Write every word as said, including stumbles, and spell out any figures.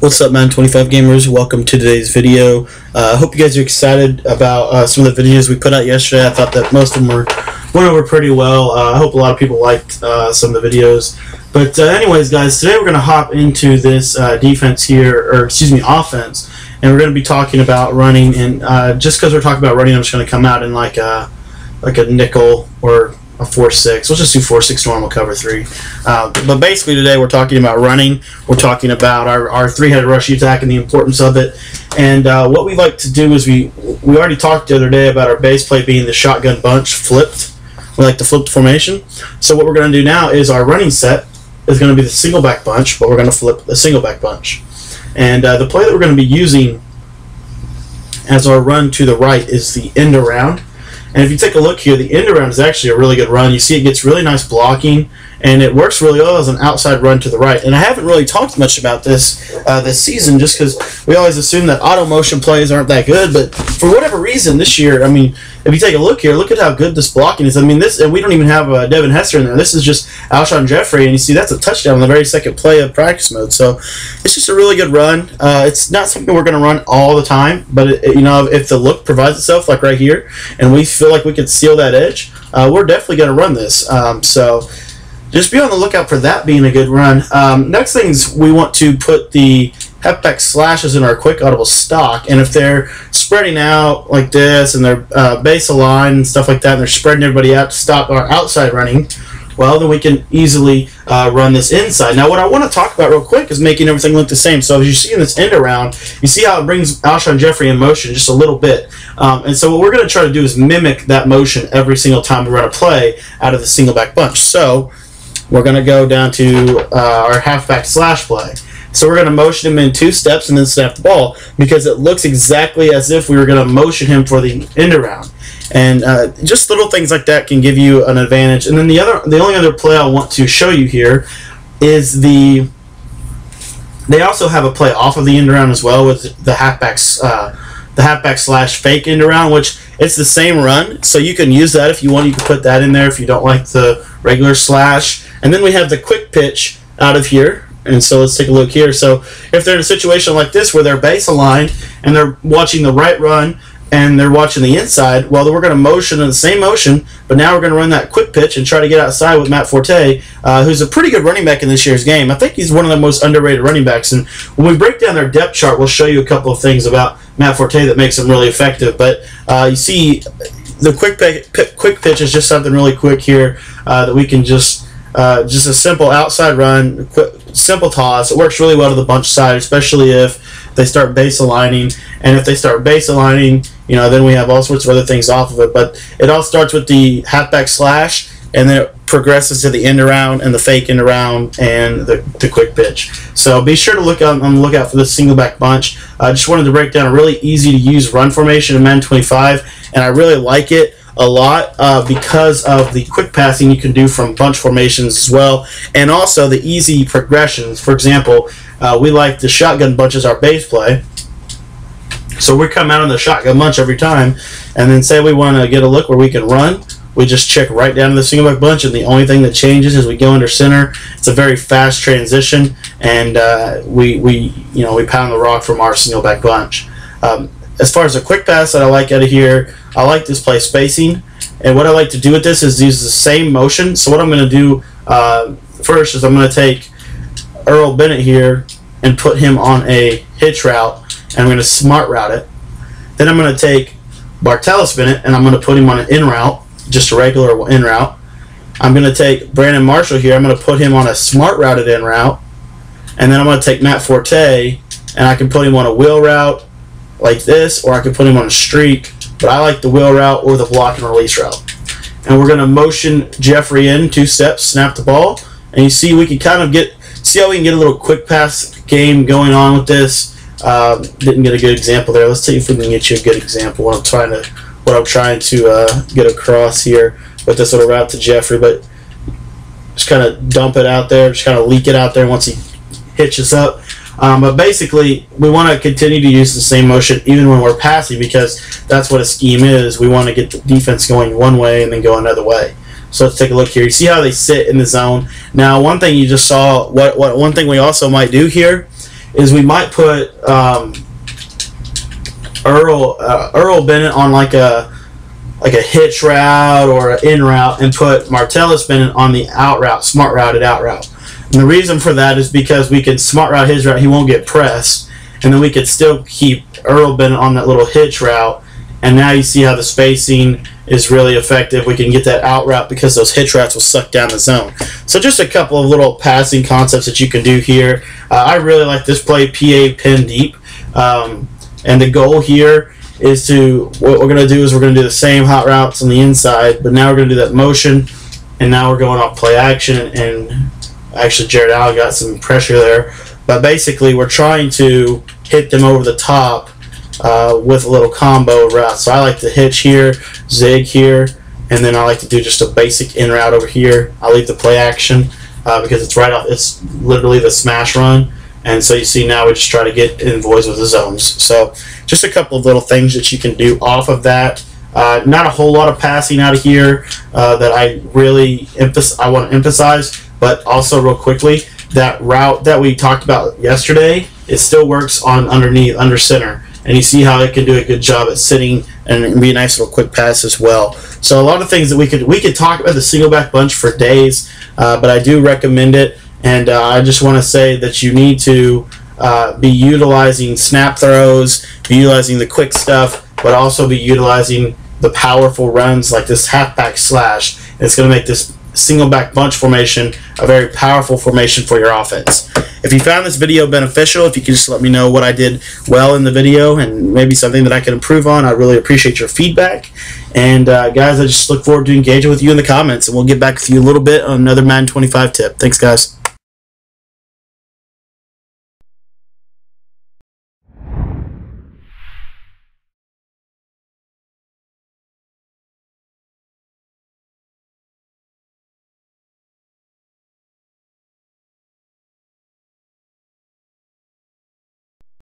What's up, Madden twenty-five gamers? Welcome to today's video. I uh, hope you guys are excited about uh, some of the videos we put out yesterday. I thought that most of them were, went over pretty well. Uh, I hope a lot of people liked uh, some of the videos. But uh, anyways, guys, today we're going to hop into this uh, defense here, or excuse me, offense, and we're going to be talking about running. And uh, just because we're talking about running, I'm just going to come out in like a, like a nickel or a four six. Let's just do four six normal cover three. Uh, but basically today we're talking about running. We're talking about our, our three-headed rush attack and the importance of it. And uh, what we like to do is we we already talked the other day about our base play being the shotgun bunch flipped. We like to flip the formation. So what we're going to do now is our running set is going to be the single back bunch, but we're going to flip the single back bunch. And uh, the play that we're going to be using as our run to the right is the end around. And if you take a look here, the end around is actually a really good run. You see it gets really nice blocking, and it works really well as an outside run to the right. And I haven't really talked much about this uh, this season just because we always assume that auto motion plays aren't that good. But for whatever reason this year, I mean, if you take a look here, look at how good this blocking is. I mean, this, and we don't even have uh, Devin Hester in there. This is just Alshon Jeffrey, and you see that's a touchdown on the very second play of practice mode. So it's just a really good run. Uh, it's not something we're going to run all the time, but it, it, you know, if the look provides itself, like right here, and we feel like we could seal that edge, uh, we're definitely going to run this. Um, so just be on the lookout for that being a good run. Um, next things we want to put the halfback slashes in our quick audible stock, and if they're spreading out like this and they're uh, base aligned and stuff like that, and they're spreading everybody out to stop our outside running, well, then we can easily uh, run this inside. Now, what I want to talk about real quick is making everything look the same. So as you see in this end around, you see how it brings Alshon Jeffrey in motion just a little bit. Um, and so what we're going to try to do is mimic that motion every single time we run a play out of the single back bunch. So we're going to go down to uh, our halfback slash play. So we're going to motion him in two steps and then snap the ball, because it looks exactly as if we were going to motion him for the end around. And uh, just little things like that can give you an advantage. And then the other, the only other play I want to show you here is the, they also have a play off of the end around as well with the halfbacks, uh, the halfback slash fake end around, which it's the same run. So you can use that if you want. You can put that in there if you don't like the regular slash. And then we have the quick pitch out of here. And so let's take a look here. So if they're in a situation like this where they're base aligned and they're watching the right run and they're watching the inside, well, then we're going to motion in the same motion, but now we're going to run that quick pitch and try to get outside with Matt Forte, uh, who's a pretty good running back in this year's game. I think he's one of the most underrated running backs. And when we break down their depth chart, we'll show you a couple of things about Matt Forte that makes him really effective. But uh, you see the quick, pick, quick pitch is just something really quick here uh, that we can just... Uh, just a simple outside run, quick, simple toss. It works really well to the bunch side, especially if they start base aligning. And if they start base aligning, you know, then we have all sorts of other things off of it. But it all starts with the halfback slash, and then it progresses to the end around and the fake end around and the, the quick pitch. So be sure to look on, on the lookout for this single back bunch. I uh, just wanted to break down a really easy to use run formation in Madden twenty-five, and I really like it a lot uh, because of the quick passing you can do from bunch formations as well, and also the easy progressions. For example, uh, we like the shotgun bunch as our base play. So we come out on the shotgun bunch every time, and then say we want to get a look where we can run, we just check right down to the single back bunch, and the only thing that changes is we go under center. It's a very fast transition, and uh, we, we, you know, we pound the rock from our single back bunch. Um, As far as a quick pass that I like out of here, I like this play spacing. And what I like to do with this is use the same motion. So what I'm going to do uh, first is I'm going to take Earl Bennett here and put him on a hitch route, and I'm going to smart route it. Then I'm going to take Bartellus Bennett, and I'm going to put him on an in route, just a regular in route. I'm going to take Brandon Marshall here. I'm going to put him on a smart routed in route. And then I'm going to take Matt Forte, and I can put him on a wheel route like this, or I could put him on a streak, but I like the wheel route or the block and release route. And we're going to motion Jeffrey in two steps, snap the ball, and you see we can kind of get, see how we can get a little quick pass game going on with this. Uh, didn't get a good example there. Let's see if we can get you a good example what I'm trying to, what I'm trying to uh, get across here with this little route to Jeffrey. But just kind of dump it out there, just kind of leak it out there once he hitches up. Um, but basically, we want to continue to use the same motion even when we're passing, because that's what a scheme is. We want to get the defense going one way and then go another way. So let's take a look here. You see how they sit in the zone. Now, one thing you just saw, what, what one thing we also might do here is we might put um, Earl uh, Earl Bennett on like a like a hitch route or an in route, and put Bartellus Bennett on the out route, smart routed out route. And the reason for that is because we can smart route his route, he won't get pressed, and then we could still keep Earl Bennett on that little hitch route. And now you see how the spacing is really effective. We can get that out route because those hitch routes will suck down the zone. So just a couple of little passing concepts that you can do here. Uh, I really like this play, P A pin deep. Um, and the goal here is to, what we're going to do is we're going to do the same hot routes on the inside, but now we're going to do that motion, and now we're going off play action. And actually Jared Allen got some pressure there. But basically we're trying to hit them over the top Uh, with a little combo route. So I like to hitch here, zig here, and then I like to do just a basic in route over here. I leave the play action uh, because it's right off, it's literally the smash run. And so you see now we just try to get in voids with the zones. So just a couple of little things that you can do off of that. Uh, not a whole lot of passing out of here uh, that I really emphasize, I want to emphasize, but also real quickly, that route that we talked about yesterday, it still works on underneath, under center. And you see how it can do a good job at sitting, and it can be a nice little quick pass as well. So a lot of things that we could we could talk about the single back bunch for days, uh, but I do recommend it. And uh, I just want to say that you need to uh, be utilizing snap throws, be utilizing the quick stuff, but also be utilizing the powerful runs like this halfback slash. It's going to make this single back bunch formation a very powerful formation for your offense. If you found this video beneficial, if you could just let me know what I did well in the video and maybe something that I can improve on, I really appreciate your feedback. And uh, guys, I just look forward to engaging with you in the comments, and we'll get back with you a little bit on another Madden twenty-five tip. Thanks, guys.